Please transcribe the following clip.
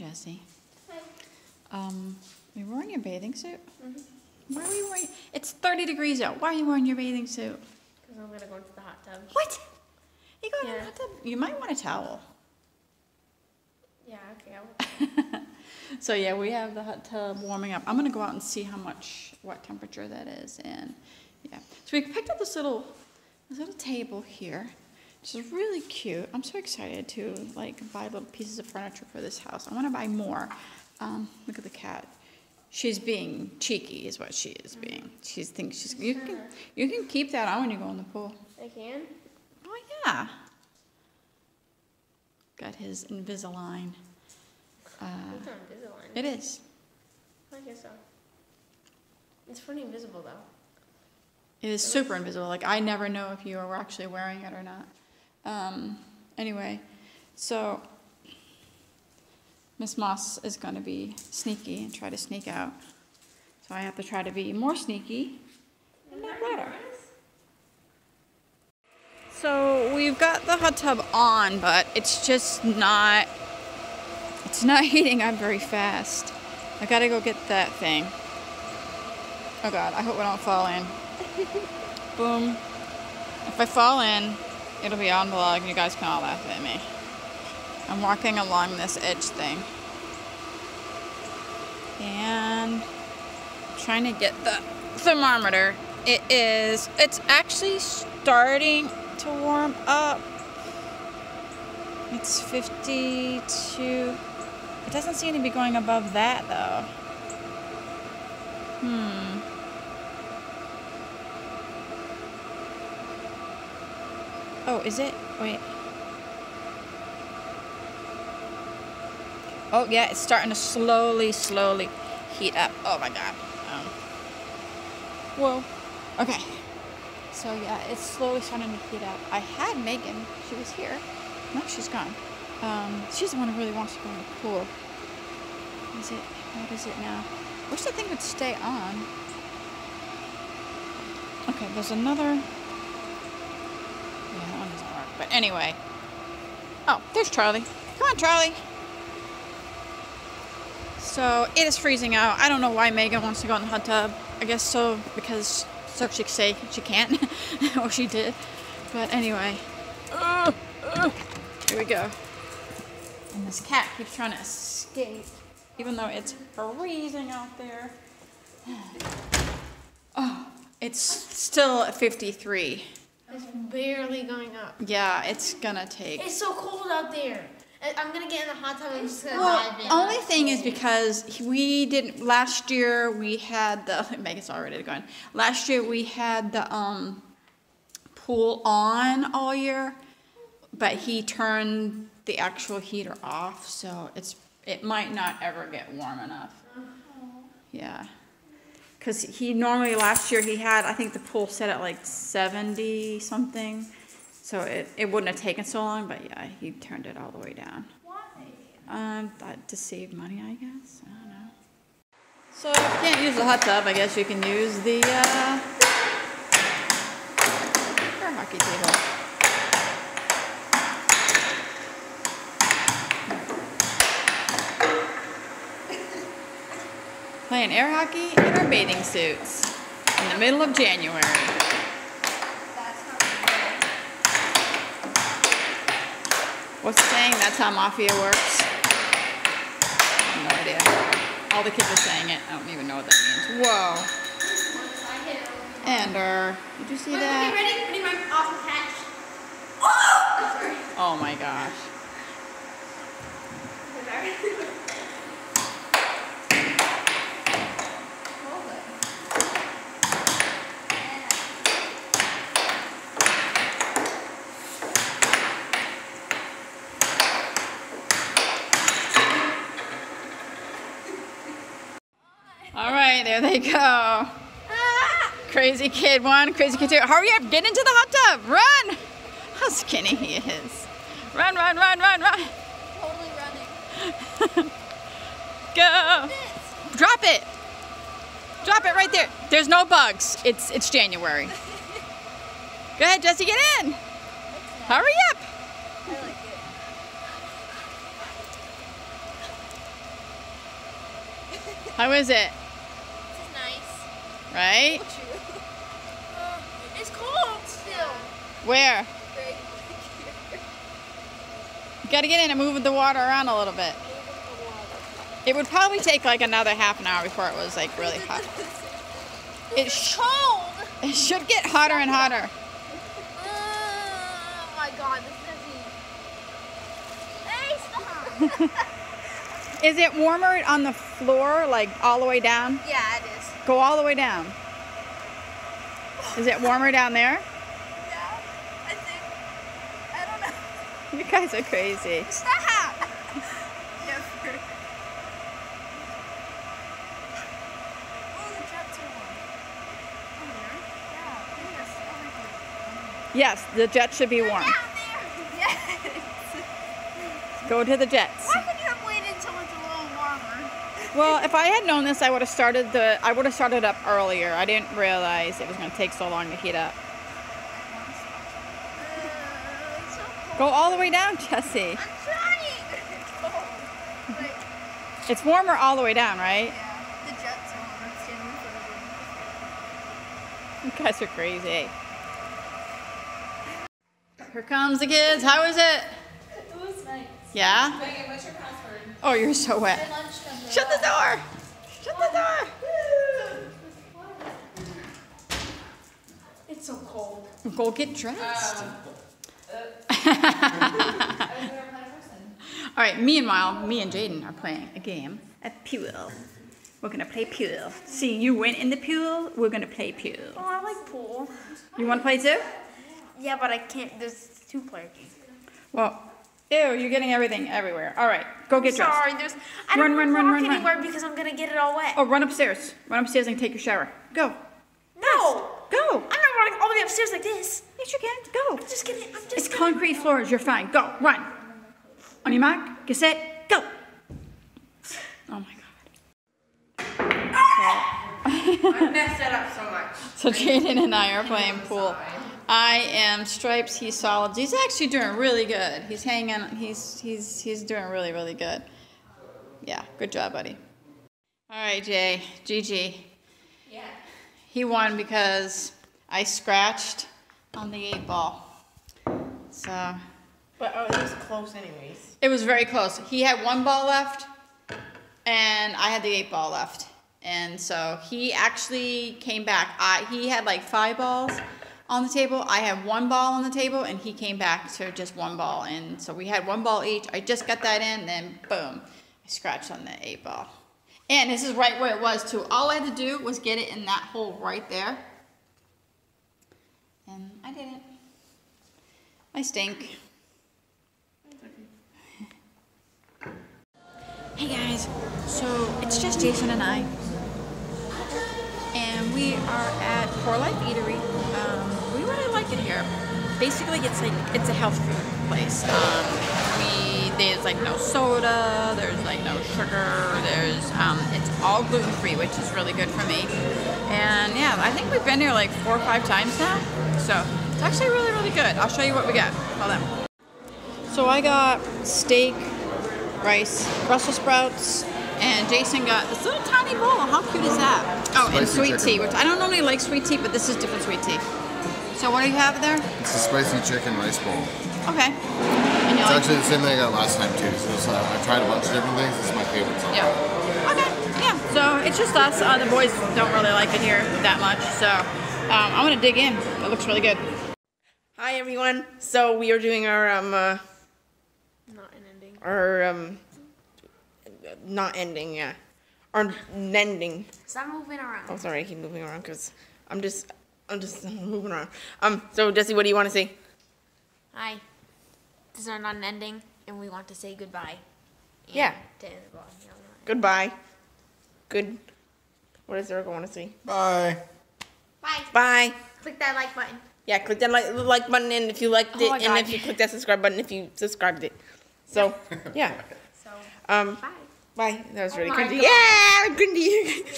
Jesse. Hi. Are you wearing your bathing suit? Mm-hmm. Why are you wearing? It's 30 degrees out. Why are you wearing your bathing suit? Because I'm going to go into the hot tub. What? You going to the hot tub? You might want a towel. Yeah, okay. I'll... So yeah, we have the hot tub warming up. I'm going to go out and see how much, what temperature that is. And yeah, so we picked up this little table here. This is really cute. I'm so excited to like buy little pieces of furniture for this house. I want to buy more. Look at the cat. She's being cheeky is what she is being. She thinks she's... You can keep that on when you go in the pool. I can? Oh, yeah. Got his Invisalign. It's not Invisalign. It is. I guess so. It's pretty invisible, though. It is super invisible. Like, I never know if you are actually wearing it or not. Anyway, so Miss Moss is going to be sneaky and try to sneak out. So I have to try to be more sneaky and not better. So we've got the hot tub on, but it's just not... It's not heating up very fast. I gotta go get that thing. Oh God, I hope I don't fall in. Boom. If I fall in, it'll be on vlog and you guys can all laugh at me. I'm walking along this edge thing. And I'm trying to get the thermometer. It's actually starting to warm up. It's 52. It doesn't seem to be going above that, though. Oh, is it? Wait. Oh, yeah, it's starting to slowly heat up. Oh, my God. Whoa. Okay. So, yeah, it's slowly starting to heat up. I had Megan. She was here. No, she's gone. She's the one who really wants to go in the pool. Is it? What is it now? Wish the thing would stay on. Okay, there's another. Yeah, that one doesn't work. But anyway. Oh, there's Charlie. Come on, Charlie. So it is freezing out. I don't know why Megan wants to go in the hot tub. I guess so because so she could say she can't, or she did. But anyway. Here we go. And this cat keeps trying to escape, even though it's freezing out there. Oh, it's still at 53. It's barely going up. Yeah, it's gonna take... It's so cold out there. I'm gonna get in the hot tub and just gonna dive in. Well, only thing is because we didn't... Last year we had the... Megan's all ready to go in. Last year we had the pool on all year. But he turned the actual heater off, so it might not ever get warm enough. Yeah. Because he normally, last year, he had, I think the pool set at like 70-something. So it wouldn't have taken so long, but yeah, he turned it all the way down. Why? To save money, I guess. I don't know. So if you can't use the hot tub, I guess you can use the hockey table. Playing air hockey in our bathing suits in the middle of January. What's the saying? That's how mafia works. I have no idea. All the kids are saying it. I don't even know what that means. Whoa. And did you see that? Ready? Putting my awesome patch. Oh my gosh. There they go. Ah! Crazy kid one, crazy kid two. Hurry up, get into the hot tub, run! How skinny he is. Run, run, run, run, run. Totally running. Go. Drop it. Drop it right there. There's no bugs. It's January. Go ahead, Jesse, get in. Hurry up. I like it. How is it? This is nice. Right? It's cold still. Where? Right here. You gotta get in and move the water around a little bit. It would probably take like another half an hour before it was like really hot. It's cold. It should get hotter and hotter. Oh my God, this is heavy. Is it warmer on the floor, like all the way down? Yeah, it is. Go all the way down. Is it warmer down there? No, I think, I don't know. You guys are crazy. Stop! Never. Oh, the jets are warm. Oh, there? Yeah, yes, everything. Yes, the jets should be warm. Down there! Yes! Go to the jets. Why would you have waited until it's a little warmer? Well, if I had known this, I would have started up earlier. I didn't realize it was going to take so long to heat up. It's so cold. Go all the way down, Jesse. I'm trying. It's cold. Like, it's warmer all the way down, right? Yeah. The jets are warmer. It's getting warmer. You guys are crazy. Here comes the kids. How is it? It was nice. Yeah. Megan, what's your password? Oh, you're so wet. Shut the door! Shut the door! It's so cold. Go get dressed. All right, meanwhile, me and Jayden are playing a game at pool. We're gonna play pool. See, you went in the pool, we're gonna play pool. Oh, I like pool. You wanna play too? Yeah, but I can't, there's two players. Well, ew, you're getting everything everywhere. All right, go get dressed. Sorry, there's... I don't run anywhere because I'm going to get it all wet. Oh, run upstairs. Run upstairs and take your shower. Go. No. Yes. Go. I'm not running all the way upstairs like this. Yes, you can. Go. I'm just kidding. It's concrete floors. You're fine. Go. Run. On your mark, get set, go. Oh, my God. Ah! I messed it up so much. So Jayden and I are playing pool. I am stripes, he's solids. He's actually doing really good. He's hanging, he's doing really, really good. Yeah, good job, buddy. All right, Jay, GG. Yeah. He won because I scratched on the 8 ball. So. But oh, it was close anyways. It was very close. He had 1 ball left and I had the 8 ball left. And so he actually came back. He had like 5 balls. On the table. I had 1 ball on the table and he came back to just 1 ball, and so we had 1 ball each. I just got that in, then boom, I scratched on the 8 ball. And this is right where it was too. All I had to do was get it in that hole right there, and I didn't. I stink. Hey guys, so it's just Jason and I, and we are at Core Life Eatery. We really like it here. Basically, it's like it's a health food place. There's like no soda, there's like no sugar, there's it's all gluten free, which is really good for me. And yeah, I think we've been here like 4 or 5 times now, so it's actually really, really good. I'll show you what we got. Hold on. So I got steak, rice, Brussels sprouts. And Jason got this little tiny bowl. How cute is that? Oh, spicy and sweet chicken. Tea, which I don't normally like sweet tea, but this is different sweet tea. So what do you have there? It's a spicy chicken rice bowl. Okay. And it's actually the same thing I got last time too. So it's, I tried a bunch of different things. This is my favorite so far. Yeah. Okay. Yeah. So it's just us. The boys don't really like it here that much. So I'm gonna dig in. It looks really good. Hi everyone. So we are doing our not an ending. Our not ending, yeah. Or ending. Stop moving around. Oh, sorry, I keep moving around because I'm just moving around. So Jesse, what do you want to say? Hi. This is our not an ending, and we want to say goodbye. And yeah. To end the vlog. No, goodbye. Good. What does Urgo want to say? Bye. Bye. Bye. Click that like button. Yeah, click that like button, and if you liked it, and if you click that subscribe button, if you subscribed it. So yeah. So. Bye. That was really good. Yeah, good.